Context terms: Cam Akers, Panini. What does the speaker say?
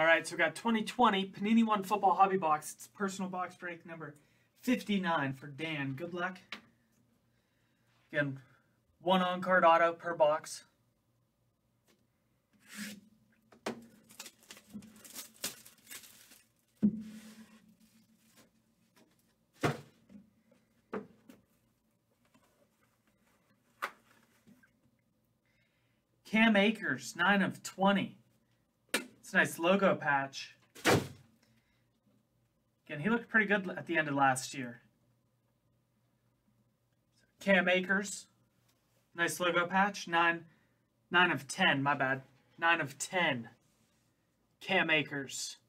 All right, so we got 2020 Panini One Football Hobby Box. It's personal box break number 59 for Dan. Good luck. Again, one on-card auto per box. Cam Akers, 9 of 20. It's a nice logo patch. Again, he looked pretty good at the end of last year. Cam Akers, nice logo patch. 9 of 10, my bad. 9 of 10. Cam Akers.